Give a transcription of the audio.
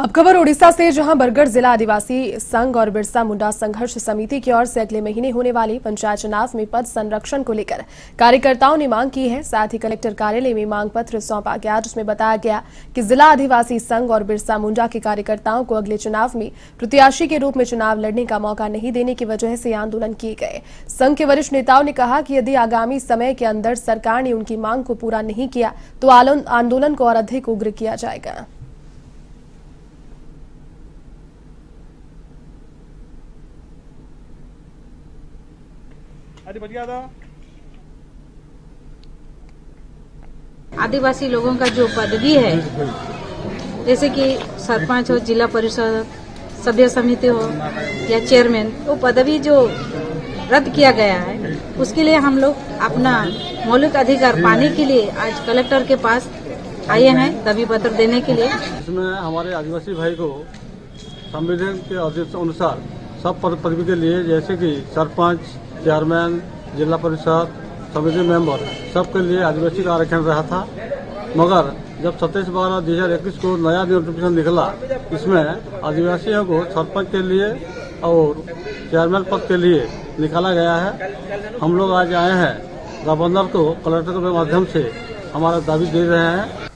अब खबर ओडिशा से, जहां बरगढ़ जिला आदिवासी संघ और बिरसा मुंडा संघर्ष समिति की ओर से अगले महीने होने वाली पंचायत चुनाव में पद संरक्षण को लेकर कार्यकर्ताओं ने मांग की है। साथ ही कलेक्टर कार्यालय में मांग पत्र सौंपा गया, जिसमें बताया गया कि जिला आदिवासी संघ और बिरसा मुंडा के कार्यकर्ताओं को अगले चुनाव में प्रत्याशी के रूप में चुनाव लड़ने का मौका नहीं देने की वजह से आंदोलन किए गए। संघ के वरिष्ठ नेताओं ने कहा कि यदि आगामी समय के अंदर सरकार ने उनकी मांग को पूरा नहीं किया तो आंदोलन को और अधिक उग्र किया जाएगा। आदिवासी लोगों का जो पदवी है, जैसे कि सरपंच हो, जिला परिषद सभ्य समिति हो या चेयरमैन, वो पदवी जो रद्द किया गया है, उसके लिए हम लोग अपना मौलिक अधिकार पाने के लिए आज कलेक्टर के पास आए हैं, दावी पत्र देने के लिए। इसमें हमारे आदिवासी भाई को संविधान के अनुसार सब पदवी के लिए, जैसे कि सरपंच, चेयरमैन, जिला परिषद समिति मेंबर, सबके लिए आदिवासी का आरक्षण रहा था। मगर जब 27/12/2021 को नया नोटिफिकेशन निकला, इसमें आदिवासियों को सरपंच के लिए और चेयरमैन पद के लिए निकाला गया है। हम लोग आज आए हैं गवर्नर को, कलेक्टर के माध्यम से हमारा दावी दे रहे हैं।